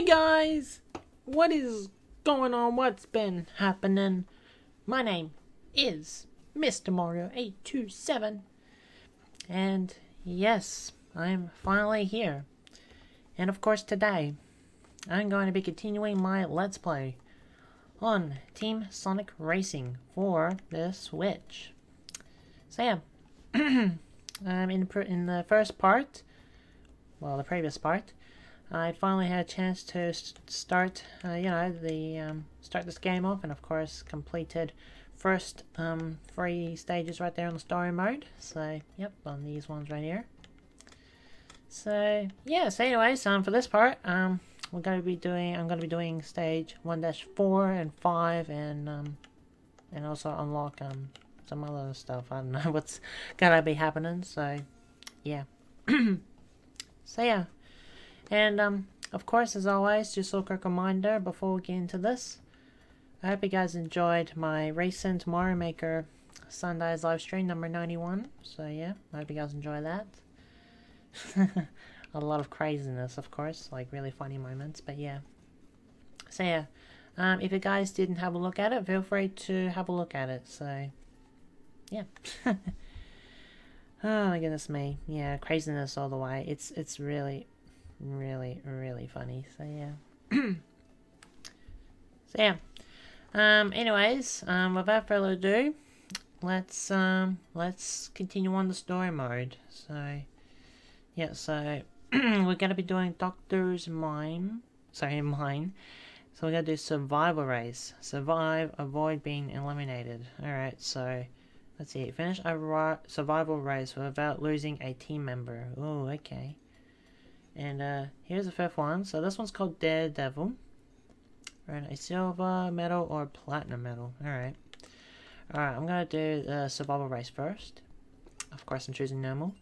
Hey guys, what is going on? What's been happening? My name is Mr. Mario 827, and yes, I'm finally here. And of course, today I'm going to be continuing my Let's Play on Team Sonic Racing for the Switch. So yeah, in the first part, well, the previous part, I finally had a chance to start, start this game off, and of course completed first 3 stages right there on the story mode. So yep, on these ones right here. So yeah. So anyways, for this part, I'm going to be doing stage 1-4 and 5, and also unlock some other stuff. I don't know what's gonna be happening. So yeah. So yeah. And, of course, as always, just a quick reminder before we get into this. I hope you guys enjoyed my recent Mario Maker Sundays live stream, number 91. So, yeah, I hope you guys enjoy that. A lot of craziness, of course, like really funny moments, but yeah. So, yeah, if you guys didn't have a look at it, feel free to have a look at it. So, yeah. Oh, my goodness me. Yeah, craziness all the way. It's really... really funny. So yeah. So yeah, anyways, without further ado, let's continue on the story mode. So yeah, so we're gonna be doing Doctor's Mine, so we're gonna do survival race. Survive, avoid being eliminated. All right, so let's see, finish a survival race without losing a team member. Oh, okay. And here's the 5th one. So this one's called Daredevil. Earn a silver medal or platinum medal. Alright. Alright, I'm going to do the survival race first. Of course, I'm choosing normal.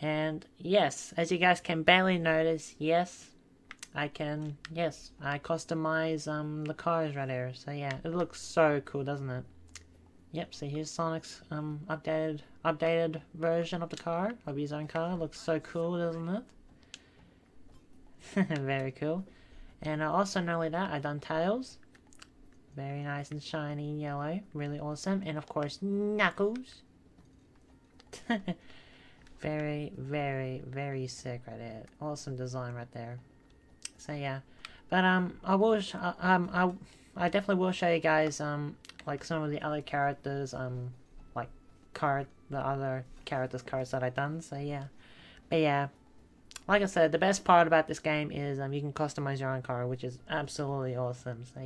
And yes, as you guys can barely notice, yes, I customize the cars right here. So yeah, it looks so cool, doesn't it? Yep, so here's Sonic's updated version of the car, of his own car. Looks so cool, doesn't it? Very cool. And also, not only that, I've done Tails. Very nice and shiny yellow. Really awesome. And of course, Knuckles. Very sick right there. Awesome design right there. So yeah. But I definitely will show you guys like some of the other characters, the other characters' cards that I've done. So yeah, but yeah, like I said, the best part about this game is you can customize your own car, which is absolutely awesome. So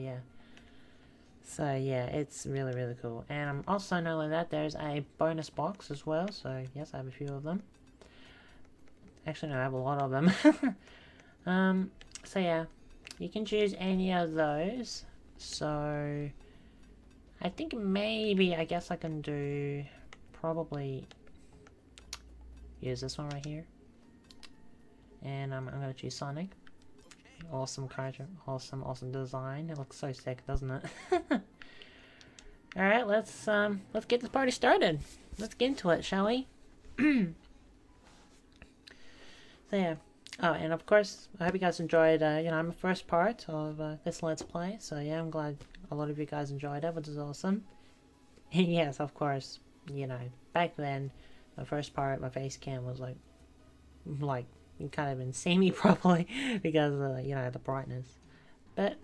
yeah, it's really cool. And also, not only that, there's a bonus box as well. So yes, I have a few of them. Actually, no, I have a lot of them. So yeah, you can choose any of those. So I think maybe, I guess I can do, probably use this one right here. And I'm going to choose Sonic. Awesome character, awesome design. It looks so sick, doesn't it? Alright, let's get this party started. Let's get into it, shall we? So yeah. Oh, and of course, I hope you guys enjoyed, my first part of this Let's Play. So yeah, I'm glad a lot of you guys enjoyed it, which is awesome. And yes, of course, you know, back then, the first part, my face cam was like, you can't even see me properly because, the brightness. But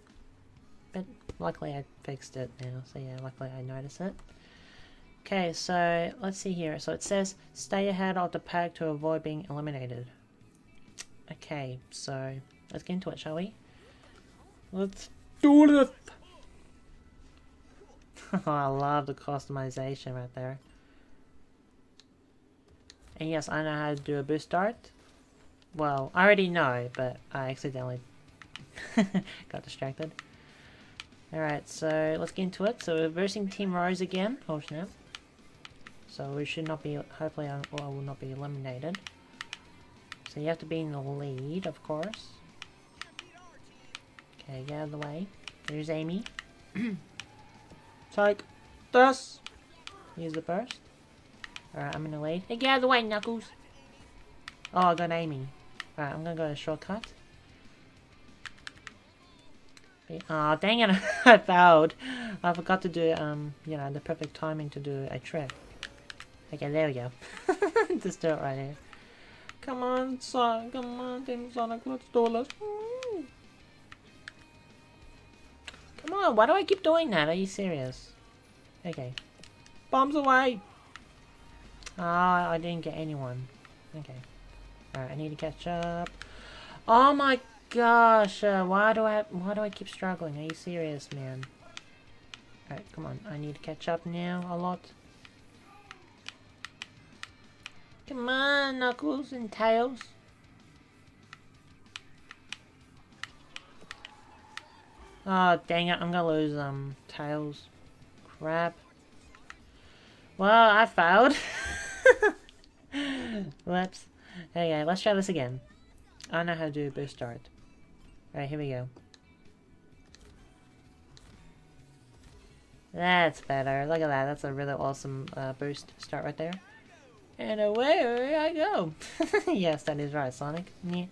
luckily I fixed it now, so yeah, luckily I noticed it. Okay, so, let's see here. So it says, stay ahead of the pack to avoid being eliminated. Okay, so, let's get into it, shall we? Let's do it! Oh, I love the customization right there. And yes, I know how to do a boost dart. Well, I already know, but I accidentally got distracted. Alright, so let's get into it. So we're versing Team Rose again. Oh snap. So we should not be, hopefully I will not be eliminated. So you have to be in the lead, of course. Okay, get out of the way. There's Amy. Take this! Use the burst. Alright, I'm in the lead. Hey, get out of the way, Knuckles! Oh, I got Amy. Alright, I'm gonna go to shortcut. Ah, dang it, I failed. I forgot to do, you know, the perfect timing to do a trick. Okay, there we go. Just do it right here. Come on, Sonic, come on, Team Sonic, let's do this. Come on, why do I keep doing that? Are you serious? Okay. Bombs away! Ah, I didn't get anyone. Okay. Alright, I need to catch up. Oh my gosh, why do I keep struggling? Are you serious, man? Alright, come on. I need to catch up now a lot. Come on, Knuckles and Tails. Oh, dang it, I'm gonna lose, Tails. Crap. Well, I failed. Whoops. Okay, let's try this again. I know how to do boost start. Alright, here we go. That's better. Look at that. That's a really awesome boost start right there. And away I go. Yes, that is right, Sonic. Yeah.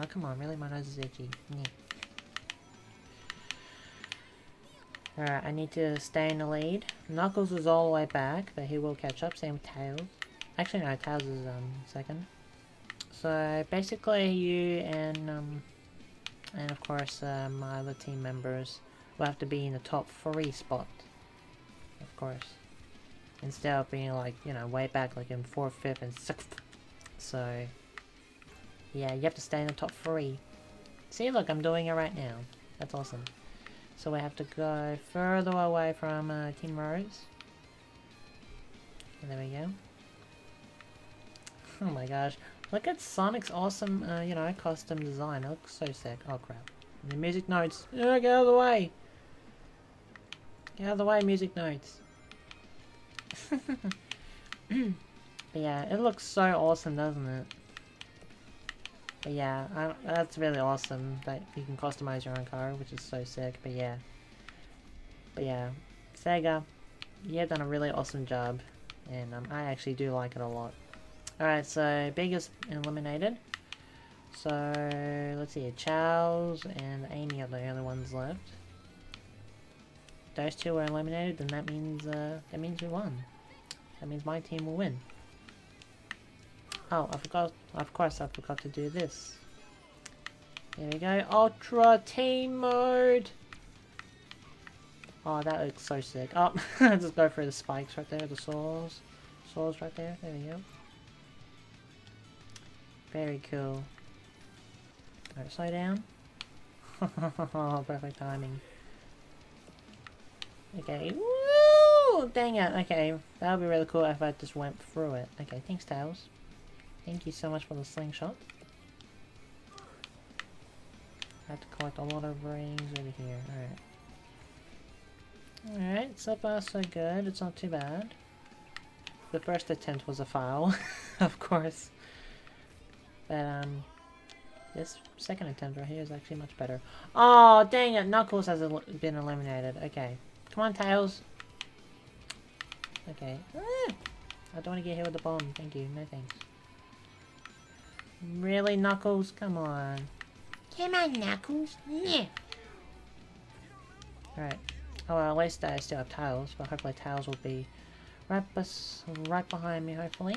Oh, come on. Really, my nose is itchy. Yeah. Alright, I need to stay in the lead. Knuckles is all the way back, but he will catch up. Same with Tails. Actually, no, Tails is second. So basically, you and of course my other team members will have to be in the top 3 spot, of course, instead of being like, you know, way back like in 4th, 5th, and 6th. So yeah, you have to stay in the top 3. See, look, I'm doing it right now. That's awesome. So we have to go further away from Team Rose. And there we go. Oh my gosh. Look at Sonic's awesome, you know, custom design. It looks so sick. Oh crap. And the music notes. Oh, get out of the way! Get out of the way, music notes. But yeah, it looks so awesome, doesn't it? But yeah, that's really awesome that you can customize your own car, which is so sick. But yeah. But yeah, SEGA, you've done a really awesome job. And I actually do like it a lot. Alright, so Big is eliminated. So, let's see, Charles and Amy are the only ones left. Those two were eliminated, and that means we won. That means my team will win. Oh, I forgot, of course I forgot to do this. There we go, Ultra Team Mode! Oh, that looks so sick. Oh, just go through the spikes right there, the saws. Saws right there, there we go. Very cool. Alright, slow down. Perfect timing. Okay, woo! Dang it, okay. That would be really cool if I just went through it. Okay, thanks, Tails. Thank you so much for the slingshot. I have to collect a lot of rings over here. Alright. Alright, so far so good. It's not too bad. The first attempt was a foul, of course. But, this second attempt right here is actually much better. Oh, dang it! Knuckles has been eliminated. Okay. Come on, Tails! Okay. Ah! I don't want to get hit with the bomb. Thank you. No thanks. Really, Knuckles? Come on. Come on, Knuckles. Yeah. Alright. Oh, well, at least I still have Tails, but hopefully Tails will be right behind me, hopefully.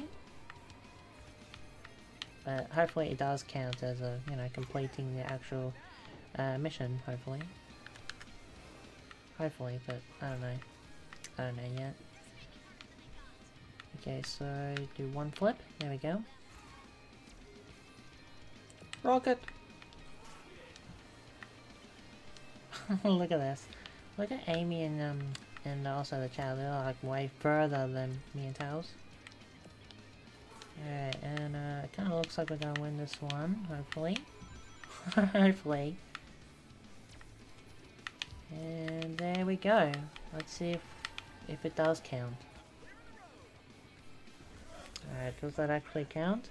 But hopefully it does count as a, you know, completing the actual mission, hopefully. Hopefully, but I don't know. I don't know yet. Okay, so do one flip. There we go. Rocket! Look at this. Look at Amy and also the child. They're like way further than me and Tails. Alright, and it kind of looks like we're gonna win this one, hopefully. Hopefully. And there we go. Let's see if it does count. Alright, does that actually count?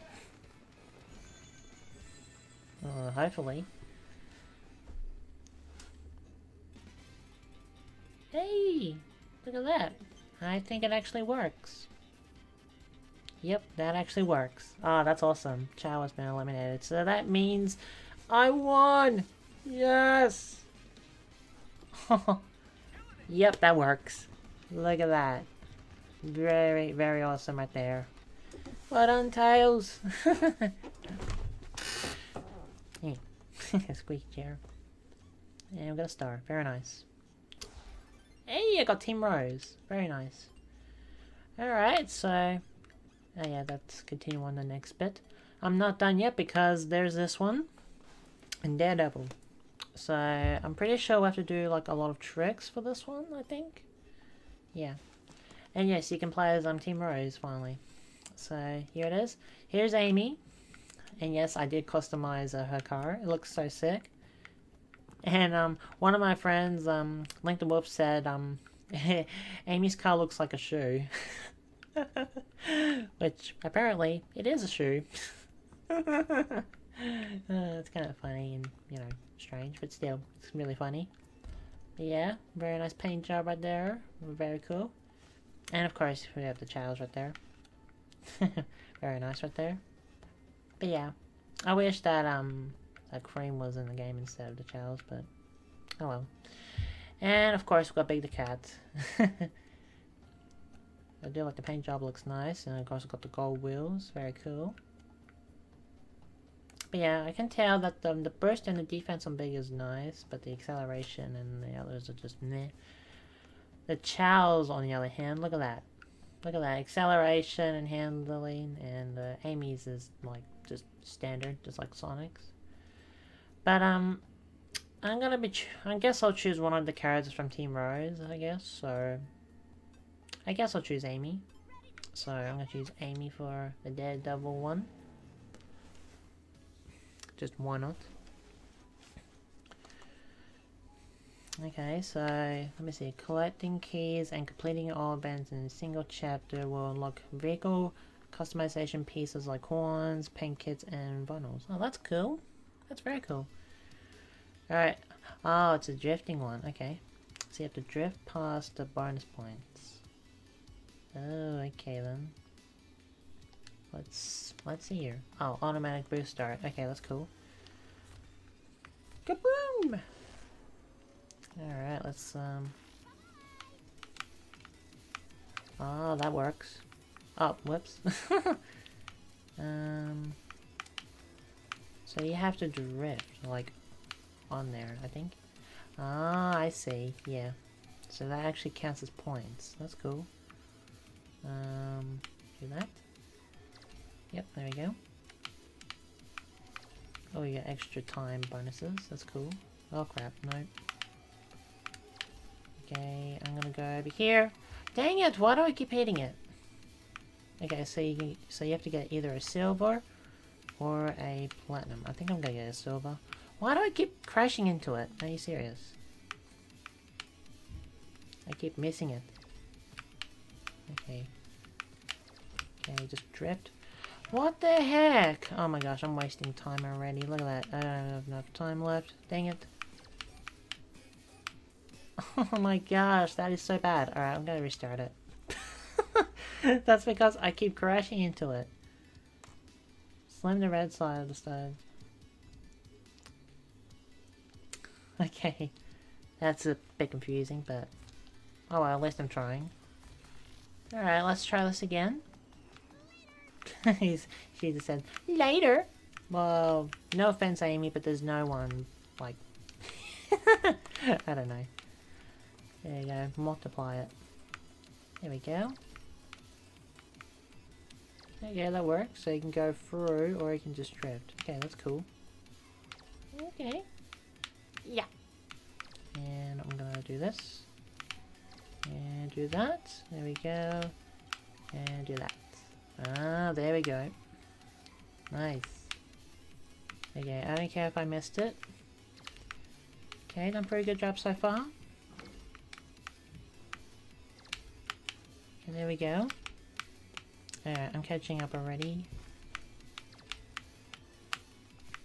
Hopefully. Hey! Look at that. I think it actually works. Yep, that actually works. Ah, that's awesome. Chow has been eliminated. So that means I won! Yes! Yep, that works. Look at that. Very, very awesome right there. Well done, Tails! Hey, squeaky chair. And we got a star. Very nice. Hey, I got Team Rose. Very nice. Alright, so... oh yeah, let's continue on the next bit. I'm not done yet because there's this one. And Daredevil. So, I'm pretty sure we'll have to do like a lot of tricks for this one, I think. Yeah. And yes, you can play as Team Rose, finally. So, here it is. Here's Amy. And yes, I did customize her car. It looks so sick. And one of my friends, Link the Wolf, said Amy's car looks like a shoe. Which, apparently, it is a shoe. It's kind of funny and, you know, strange, but still, it's really funny. But yeah, very nice paint job right there. Very cool. And of course, we have the Childs right there. Very nice right there. But yeah, I wish that, that Cream was in the game instead of the Childs, but oh well. And of course, we've got Big the Cat. I do like the paint job, looks nice, and of course, we've got the gold wheels, very cool. But yeah, I can tell that the burst and the defense on Big is nice, but the acceleration and the others are just meh. The Chowls, on the other hand, look at that. Look at that, acceleration and handling, and Amy's is like just standard, just like Sonic's. But I'm gonna be. I guess I'll choose one of the characters from Team Rose. I guess so. I guess I'll choose Amy. So I'm gonna choose Amy for the Daredevil one. Just why not? Okay, so let me see. Collecting keys and completing all events in a single chapter will unlock vehicle customization pieces like horns, paint kits, and bundles. Oh, that's cool. That's very cool. Alright. Oh, it's a drifting one. Okay. So you have to drift past the bonus points. Oh, okay then. Let's see here. Oh, automatic boost start. Okay, that's cool. Kaboom! Alright, let's oh, that works. Oh, whoops. So you have to drift, like, on there, I think. Ah, I see. Yeah. So that actually counts as points. That's cool. Do that. Yep, there we go. Oh, you got extra time bonuses. That's cool. Oh, crap. No. Okay, I'm gonna go over here. Dang it! Why do I keep hitting it? Okay, so you have to get either a silver or a platinum. I think I'm gonna get a silver. Why do I keep crashing into it? Are you serious? I keep missing it. Okay. Okay, just drift. What the heck? Oh my gosh, I'm wasting time already. Look at that. I don't have enough time left. Dang it. Oh my gosh, that is so bad. Alright, I'm gonna restart it. That's because I keep crashing into it. Slam the red side of the stone. Okay, that's a bit confusing, but oh well, at least I'm trying. Alright, let's try this again. She just said, later! Well, no offense, Amy, but there's no one, like... I don't know. There you go, multiply it. There we go. Okay, that works, so you can go through, or you can just drift. Okay, that's cool. Okay. Yeah. And I'm gonna do this. And do that. There we go. And do that. Ah, there we go. Nice. Okay, I don't care if I missed it. Okay, done a pretty good job so far. And there we go. Alright, I'm catching up already.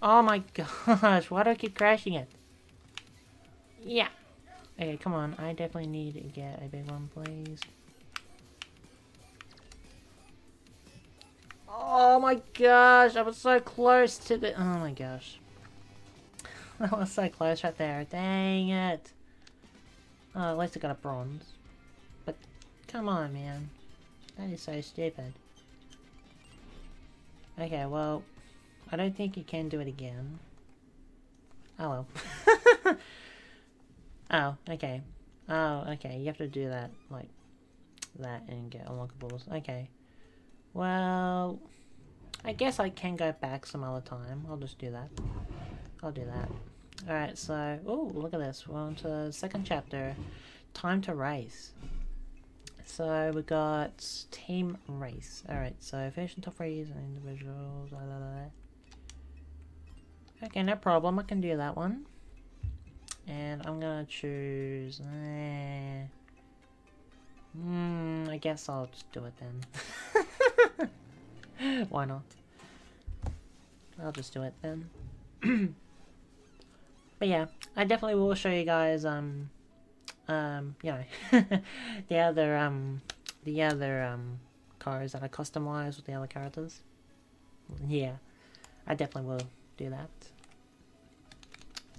Oh my gosh, why do I keep crashing it? Yeah. Okay, come on. I definitely need to get a big one, please. Oh my gosh, I was so close to the... oh my gosh. That was so close right there. Dang it. Oh, at least I got a bronze. But come on, man. That is so stupid. Okay, well, I don't think you can do it again. Oh well. Oh, okay. Oh, okay. You have to do that, like, that and get unlockables. Okay. Well, I guess I can go back some other time. I'll just do that. I'll do that. Alright, so, oh, look at this. We're on to the second chapter. Time to race. So, we got team race. Alright, so, finish in top race and individuals. Blah, blah, blah. Okay, no problem. I can do that one. And I'm gonna choose... I guess I'll just do it then. Why not? I'll just do it then. But yeah, I definitely will show you guys, you know, the other cars that I customize with the other characters. Yeah, I definitely will do that.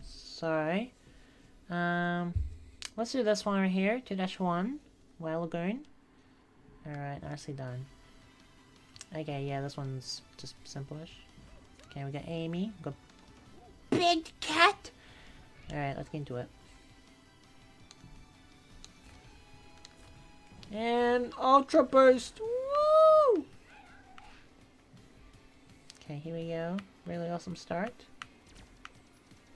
So, let's do this one right here, 2-1. Whale Lagoon. Alright, nicely done. Okay, yeah, this one's just simple-ish. Okay, we got Amy. We got Big Cat! Alright, let's get into it. And Ultra Boost! Woo! Okay, here we go. Really awesome start.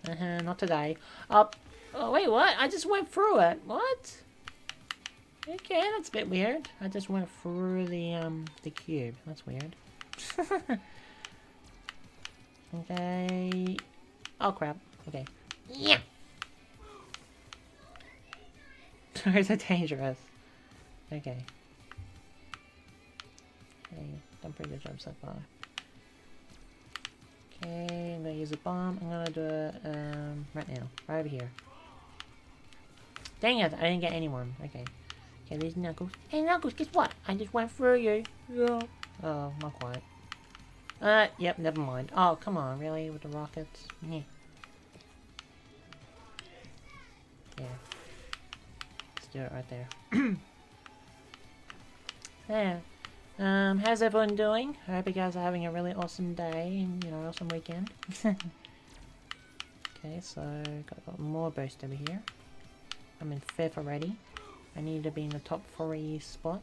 Not today. Up. Oh, wait, what? I just went through it. What? Okay, that's a bit weird. I just went through the cube. That's weird. Okay. Oh crap. Okay. Yeah. Sorry, so dangerous. Okay. Okay, done pretty good job so far. Okay, I'm gonna use a bomb. I'm gonna do it right now, right over here. Dang it! I didn't get anyone. Okay. Okay, there's Knuckles. Hey Knuckles, guess what? I just went through you. Yeah. Oh, not quite. Yep, never mind. Oh, come on, really? With the rockets? Yeah. Yeah. Let's do it right there. There. How's everyone doing? I hope you guys are having a really awesome day and, you know, awesome weekend. Okay, so, got more boost over here. I'm in 5th already. I need to be in the top 3 spot.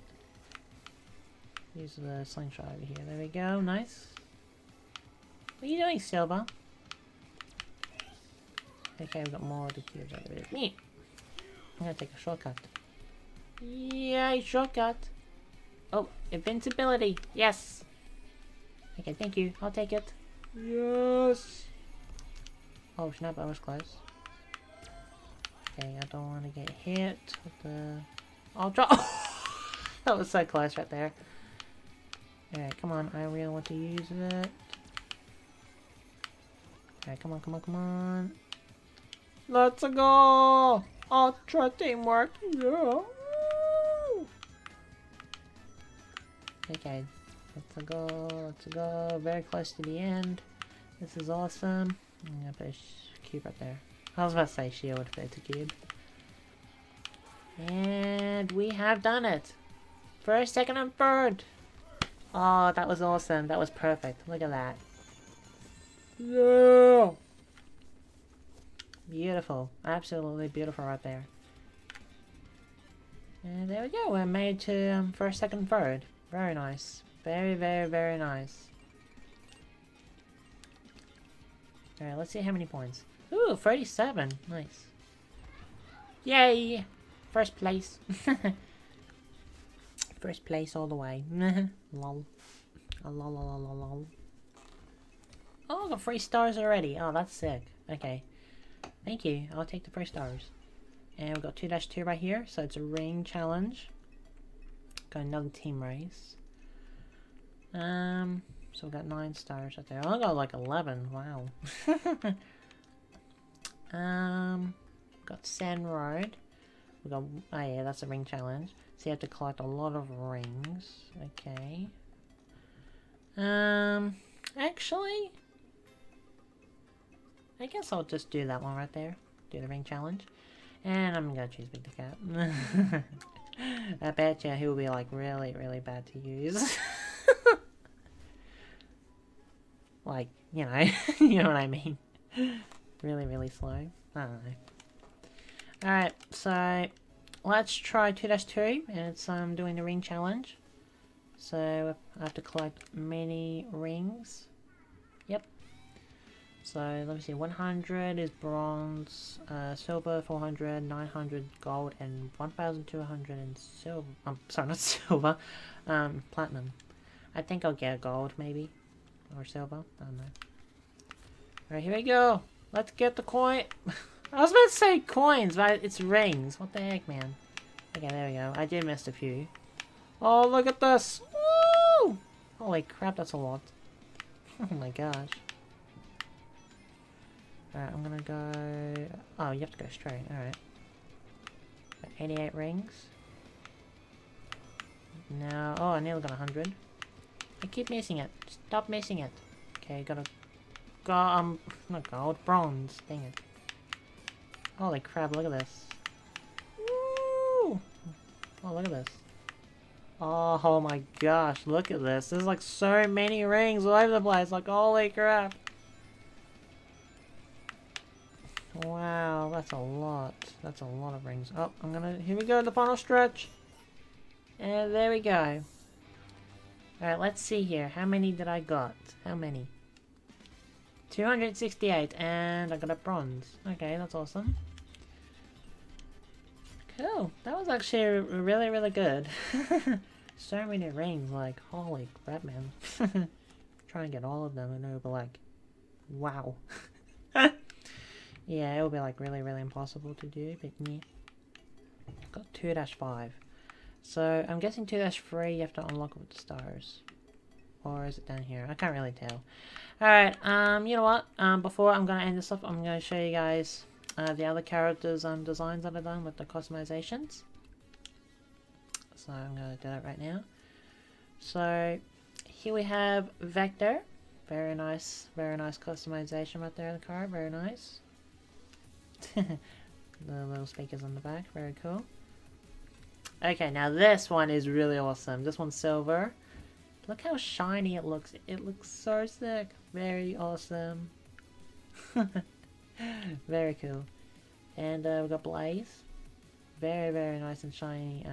Use the slingshot over here. There we go. Nice. What are you doing, Silver? Okay, we've got more of the cubes over there. Yeah. I'm gonna take a shortcut. Yay, shortcut! Oh, invincibility! Yes! Okay, thank you. I'll take it. Yes! Oh, snap, I was close. Okay, I don't want to get hit with the ultra. That was so close right there. Alright, come on. I really want to use it. Alright, come on, come on, come on. Let's go! Ultra teamwork! Yeah! Okay, let's go, let's go. Very close to the end. This is awesome. I'm gonna put a cube right there. I was about to say shield, but it's a cube. And we have done it! First, second, and third! Oh, that was awesome. That was perfect. Look at that. Yeah! Beautiful. Absolutely beautiful right there. And there we go. We're made to first, second, third. Very nice. Very, very, very nice. Alright, let's see how many points. Ooh, 37. Nice. Yay! First place. First place all the way. Lol. Lol. Oh, I got 3 stars already. Oh, that's sick. Okay. Thank you. I'll take the 3 stars. And we've got 2-2 right here. So it's a ring challenge. Got another team race. So we've got 9 stars right there. I got like 11. Wow. Got Sand Road. We got, oh yeah, that's a ring challenge. So you have to collect a lot of rings. Okay. Actually, I guess I'll just do that one right there. Do the ring challenge. And I'm gonna choose Big the Cat. I bet you he'll be like really, really bad to use. Like, you know, you know what I mean. Really, really slow. I don't know. Alright, so let's try 2-2, and it's doing the ring challenge. So I have to collect many rings. Yep. So let me see, 100 is bronze, silver, 400, 900 gold, and 1,200 in silver. I'm sorry, not silver, platinum. I think I'll get gold maybe, or silver. I don't know. Alright, here we go. Let's get the coin. I was about to say coins, but it's rings. What the heck, man? Okay, there we go. I did miss a few. Oh, look at this! Woo! Holy crap, that's a lot. Oh my gosh. Alright, I'm gonna go... Oh, you have to go straight, alright. 88 rings. Now... Oh, I nearly got 100. I keep missing it. Stop missing it. Okay, gotta... Go... Not gold, bronze. Dang it. Holy crap, look at this. Woo! Oh, look at this. Oh my gosh, look at this. There's like so many rings all over the place. Like, holy crap. Wow, that's a lot. That's a lot of rings. Oh, I'm gonna... Here we go, the final stretch. And there we go. Alright, let's see here. How many did I got? How many? 268, and I got a bronze. Okay, that's awesome. Cool. That was actually really, really good. So many rings, like, holy crap, man. Try and get all of them, and it'll be like, wow. Yeah, it'll be like really, really impossible to do, but yeah. Got 2-5. So I'm guessing 2-3 you have to unlock with the stars. Or is it down here? I can't really tell. Alright, you know what? Before I'm gonna end this up, I'm gonna show you guys the other characters' designs that I've done with the customizations. So I'm gonna do that right now. So here we have Vector. Very nice customization right there in the car, very nice. The little speakers on the back, very cool. Okay, now this one is really awesome. This one's silver. Look how shiny it looks. It looks so sick. Very awesome. Very cool. And we've got Blaze. Very, very nice and shiny.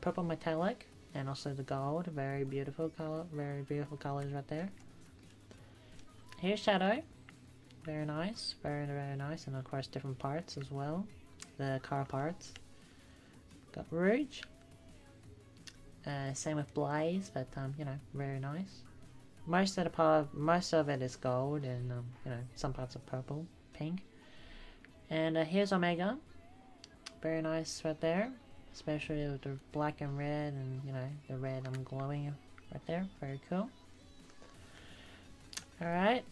Purple metallic. And also the gold. Very beautiful color. Very beautiful colors right there. Here's Shadow. Very nice. Very, very nice. And of course different parts as well. The car parts. Got Rouge. Same with Blaze, but you know, very nice. Most of it is gold, and you know, some parts are purple, pink. And here's Omega, very nice right there, especially with the black and red, and you know, the red glowing right there, very cool. All right,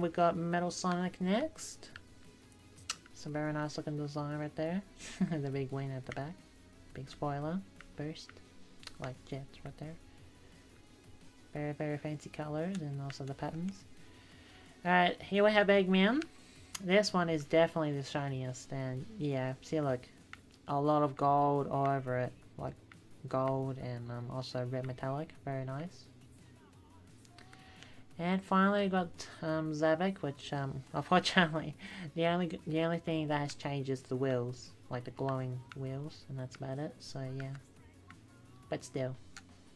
we got Metal Sonic next. Some very nice looking design right there. The big wing at the back, big spoiler, burst. Like jets right there. Very, very fancy colors and also the patterns. Alright, here we have Eggman. This one is definitely the shiniest, and yeah, see, look, a lot of gold all over it. Like gold and also red metallic, very nice. And finally we got Zabek, which unfortunately the only thing that has changed is the wheels, like the glowing wheels, and that's about it, so yeah. But still,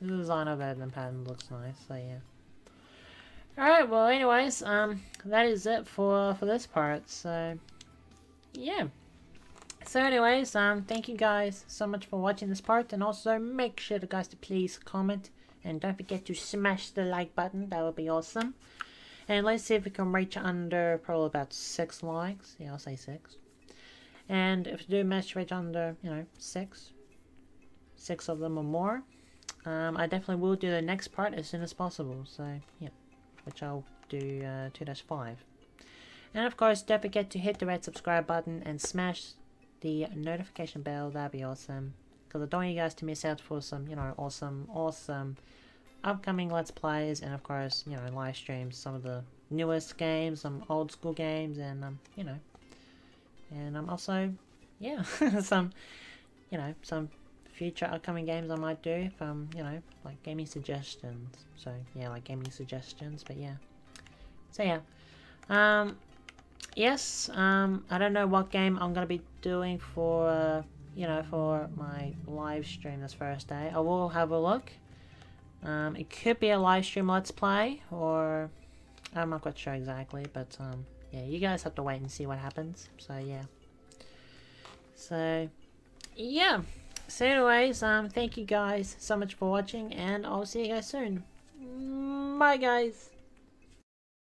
the design of it and pattern looks nice, so yeah. Alright, well anyways, that is it for this part, so yeah. So anyways, thank you guys so much for watching this part, and also make sure to guys to please comment, and don't forget to smash the like button, that would be awesome. And let's see if we can reach under probably about 6 likes, yeah, I'll say 6. And if we do manage to reach under, you know, 6 of them or more, I definitely will do the next part as soon as possible, so yeah, which I'll do 2-5. And of course, don't forget to hit the red subscribe button and smash the notification bell, that'd be awesome, because I don't want you guys to miss out for some, you know, awesome upcoming Let's Plays, and of course, you know, live streams, some of the newest games, some old school games, and, you know, and I'm also, yeah, some, you know, some future upcoming games I might do if, you know, like gaming suggestions, so, yeah, like gaming suggestions, but yeah, so yeah, yes, I don't know what game I'm gonna be doing for, you know, for my live stream this first day. I will have a look. It could be a live stream Let's Play, or I'm not quite sure exactly, but yeah, you guys have to wait and see what happens. So yeah. So yeah. So anyways, thank you guys so much for watching, and I'll see you guys soon. Bye guys.